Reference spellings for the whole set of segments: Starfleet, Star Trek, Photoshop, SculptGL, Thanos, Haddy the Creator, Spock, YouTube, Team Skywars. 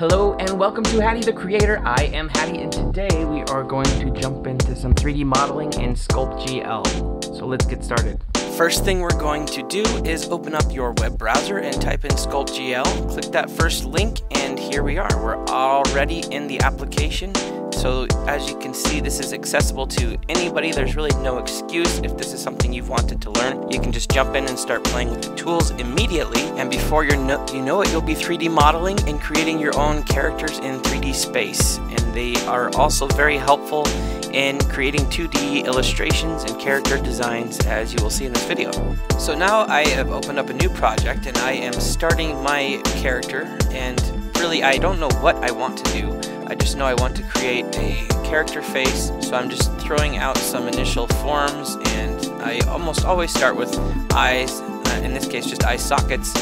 Hello and welcome to Haddy the Creator. I am Haddy and today we are going to jump into some 3D modeling in SculptGL. So let's get started. First thing we're going to do is open up your web browser and type in SculptGL. Click that first link and here we are. We're already in the application. So as you can see, this is accessible to anybody. There's really no excuse. If this is something you've wanted to learn, you can just jump in and start playing with the tools immediately. And before you know it, you'll be 3D modeling and creating your own characters in 3D space. And they are also very helpful in creating 2D illustrations and character designs, as you will see in this video. So now I have opened up a new project and I am starting my character, and really I don't know what I want to do. I just know I want to create a character face, so I'm just throwing out some initial forms, and I almost always start with eyes, in this case just eye sockets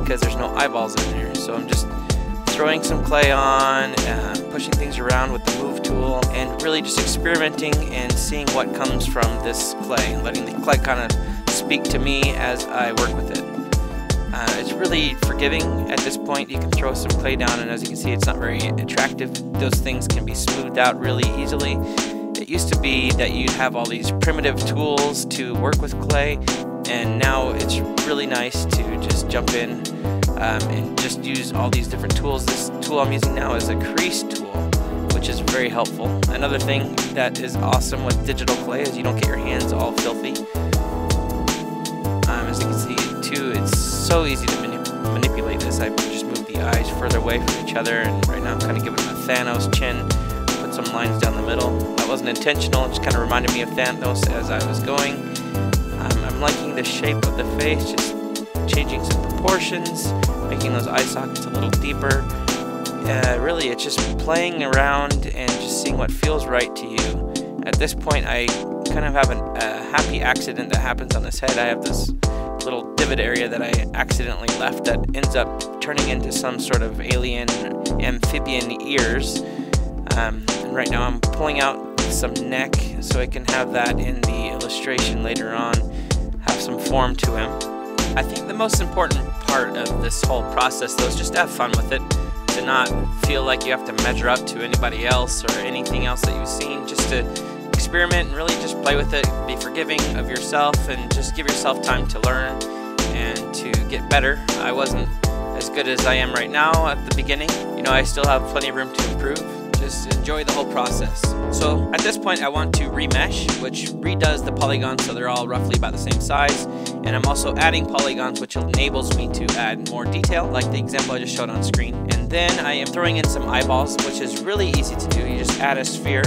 because there's no eyeballs in there. So I'm just throwing some clay on, pushing things around with the move tool, and really just experimenting and seeing what comes from this clay, letting the clay kind of speak to me as I work with it. It's really forgiving at this point. You can throw some clay down and as you can see it's not very attractive. Those things can be smoothed out really easily. It used to be that you'd have all these primitive tools to work with clay, and now it's really nice to just jump in and just use all these different tools. This tool I'm using now is a crease tool, which is very helpful. Another thing that is awesome with digital clay is you don't get your hands all filthy. As you can see too, it's so easy to manipulate this. I just moved the eyes further away from each other, and right now I'm kind of giving them a Thanos chin, put some lines down the middle. That wasn't intentional, it just kind of reminded me of Thanos as I was going. I'm liking the shape of the face, just changing some proportions, making those eye sockets a little deeper. Really, it's just playing around and just seeing what feels right to you. At this point, I kind of have a happy accident that happens on this head. I have this little divot area that I accidentally left that ends up turning into some sort of alien amphibian ears. And right now I'm pulling out some neck so I can have that in the illustration later on, have some form to him. I think the most important part of this whole process though is just to have fun with it, to not feel like you have to measure up to anybody else or anything else that you've seen, just to experiment and really just play with it, be forgiving of yourself, and just give yourself time to learn and to get better. I wasn't as good as I am right now at the beginning. You know, I still have plenty of room to improve. Just enjoy the whole process. So at this point I want to remesh, which redoes the polygons so they're all roughly about the same size. And I'm also adding polygons, which enables me to add more detail, like the example I just showed on screen. And then I am throwing in some eyeballs, which is really easy to do. You just add a sphere,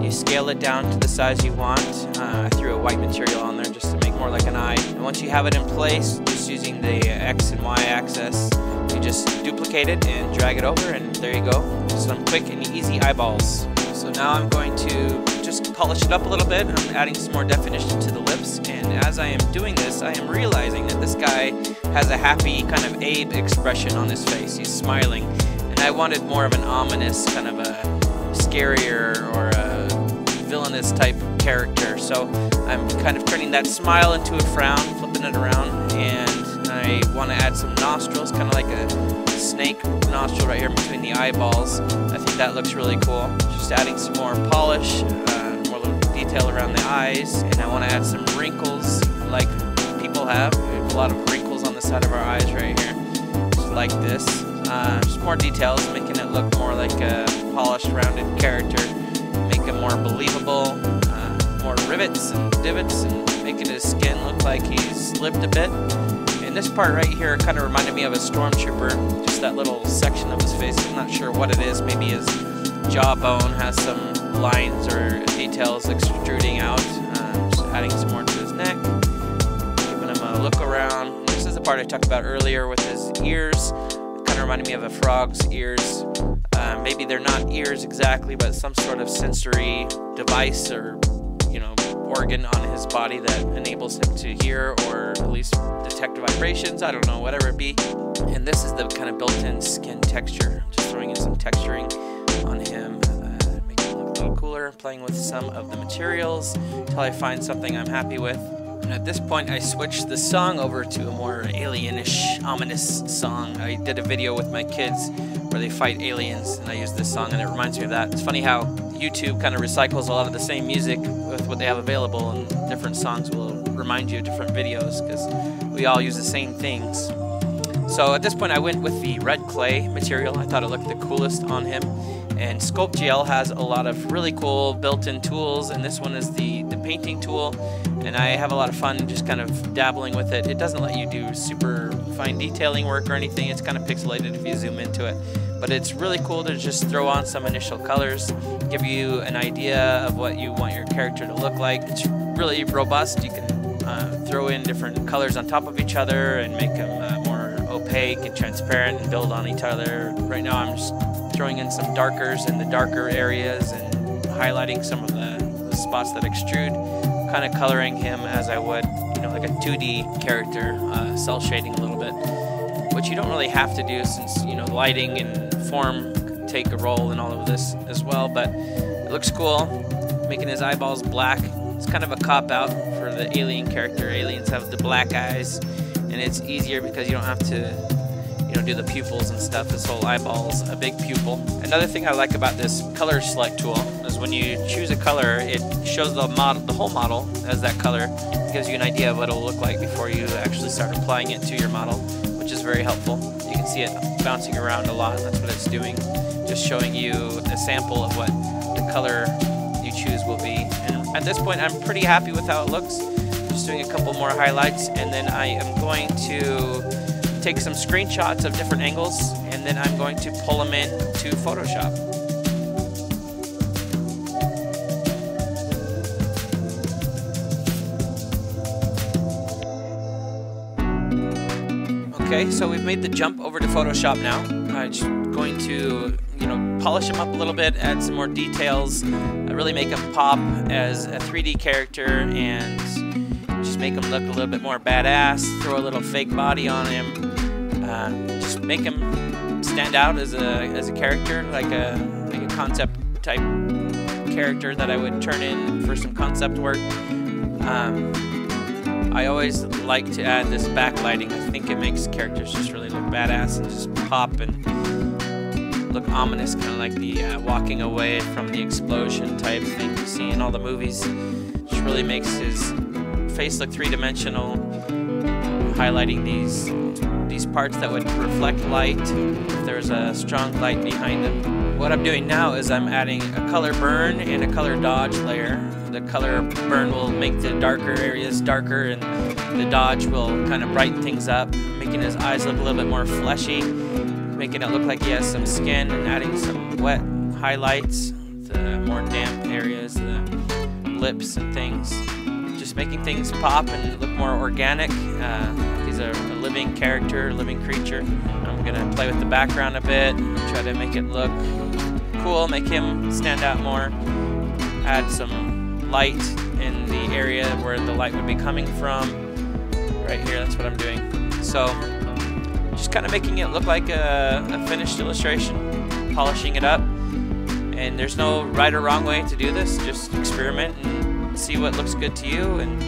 you scale it down to the size you want. I threw a white material on there just to make more like an eye. And once you have it in place, just using the X and Y axis, you just duplicate it and drag it over, and there you go. Some quick and easy eyeballs. So now I'm going to just polish it up a little bit. I'm adding some more definition to the lips, and as I am doing this I am realizing that this guy has a happy kind of Abe expression on his face. He's smiling, and I wanted more of an ominous, kind of a scarier or a villainous type character. So I'm kind of turning that smile into a frown, flipping it around, and I want to add some nostrils, kind of like a snake nostril right here between the eyeballs. I think that looks really cool. Just adding some more polish, more little detail around the eyes, and I want to add some wrinkles like people have. We have a lot of wrinkles on the side of our eyes right here, just like this. Just more details, making it look more like a polished, rounded character, make it more believable, more rivets and divots, and making his skin look like he's slipped a bit. And this part right here kind of reminded me of a stormtrooper, just that little section of his face. I'm not sure what it is. Maybe his jawbone has some lines or details extruding out. Just adding some more to his neck, giving him a look around. And this is the part I talked about earlier with his ears. It kind of reminded me of a frog's ears. Maybe they're not ears exactly, but some sort of sensory device or, you know, organ on his body that enables him to hear or at least detect vibrations, I don't know, whatever it be. And this is the kind of built-in skin texture. Just throwing in some texturing on him, making it look a little cooler, playing with some of the materials until I find something I'm happy with. And at this point I switched the song over to a more alienish, ominous song. I did a video with my kids where they fight aliens, and I used this song and it reminds me of that. It's funny how YouTube kind of recycles a lot of the same music with what they have available, and different songs will remind you of different videos because we all use the same things. So at this point I went with the red clay material. I thought it looked the coolest on him. And SculptGL has a lot of really cool built-in tools, and this one is the painting tool, and I have a lot of fun just kind of dabbling with it. It doesn't let you do super fine detailing work or anything. It's kind of pixelated if you zoom into it, but it's really cool to just throw on some initial colors, give you an idea of what you want your character to look like. It's really robust. You can throw in different colors on top of each other and make them more opaque and transparent and build on each other. Right now I'm just throwing in some darkers in the darker areas and highlighting some of the spots that extrude, kind of coloring him as I would, you know, like a 2D character, cell shading a little bit, which you don't really have to do since, you know, lighting and form take a role in all of this as well, but it looks cool. Making his eyeballs black, it's kind of a cop-out for the alien character. Aliens have the black eyes, and it's easier because you don't have to, you know, do the pupils and stuff. This whole eyeball's a big pupil. Another thing I like about this color select tool is when you choose a color, it shows the model, the whole model, as that color. It gives you an idea of what it'll look like before you actually start applying it to your model, which is very helpful. You can see it bouncing around a lot. That's what it's doing, just showing you a sample of what the color you choose will be. And at this point, I'm pretty happy with how it looks. I'm just doing a couple more highlights, and then I am going to take some screenshots of different angles, and then I'm going to pull them in to Photoshop. Okay, so we've made the jump over to Photoshop now. I'm just going to, you know, polish them up a little bit, add some more details, really make them pop as a 3D character, and just make them look a little bit more badass. Throw a little fake body on him. Just make him stand out as a character, like a concept type character that I would turn in for some concept work. I always like to add this backlighting. I think it makes characters just really look badass and just pop and look ominous, kind of like the walking away from the explosion type thing you see in all the movies. Just really makes his face look three-dimensional, highlighting these parts that would reflect light if there's a strong light behind them. What I'm doing now is I'm adding a color burn and a color dodge layer. The color burn will make the darker areas darker, and the dodge will kind of brighten things up, making his eyes look a little bit more fleshy, making it look like he has some skin, and adding some wet highlights, the more damp areas, the lips and things. Just making things pop and look more organic. He's a living character, living creature. I'm gonna play with the background a bit, try to make it look cool, make him stand out more, add some light in the area where the light would be coming from. Right here, that's what I'm doing. So just kind of making it look like a finished illustration, polishing it up. And there's no right or wrong way to do this, just experiment and see what looks good to you and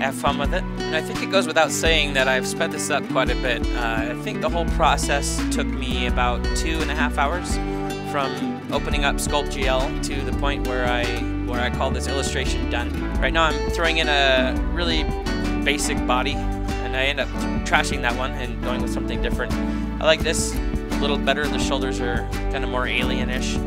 have fun with it. And I think it goes without saying that I've sped this up quite a bit. I think the whole process took me about 2.5 hours from opening up SculptGL to the point where I call this illustration done. Right now I'm throwing in a really basic body, and I end up trashing that one and going with something different. I like this a little better. The shoulders are kind of more alien-ish.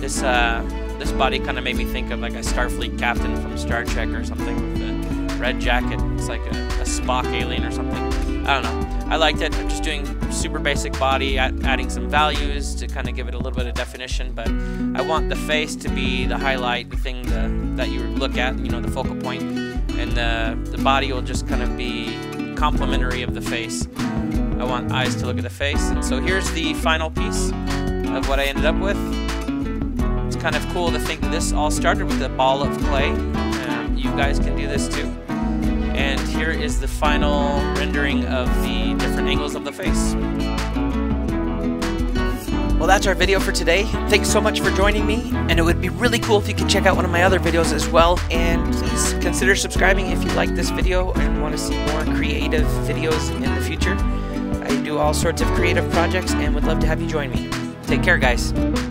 This body kind of made me think of like a Starfleet captain from Star Trek or something with a red jacket. It's like a Spock alien or something. I don't know. I liked it. I'm just doing super basic body, adding some values to kind of give it a little bit of definition, but I want the face to be the highlight, the thing that you look at, you know, the focal point, and the body will just kind of be complementary of the face. I want eyes to look at the face. And so here's the final piece of what I ended up with. Kind of cool to think that this all started with a ball of clay. You guys can do this too. And here is the final rendering of the different angles of the face. Well, that's our video for today. Thanks so much for joining me, and it would be really cool if you could check out one of my other videos as well, and please consider subscribing if you like this video and want to see more creative videos in the future. I do all sorts of creative projects and would love to have you join me. Take care, guys.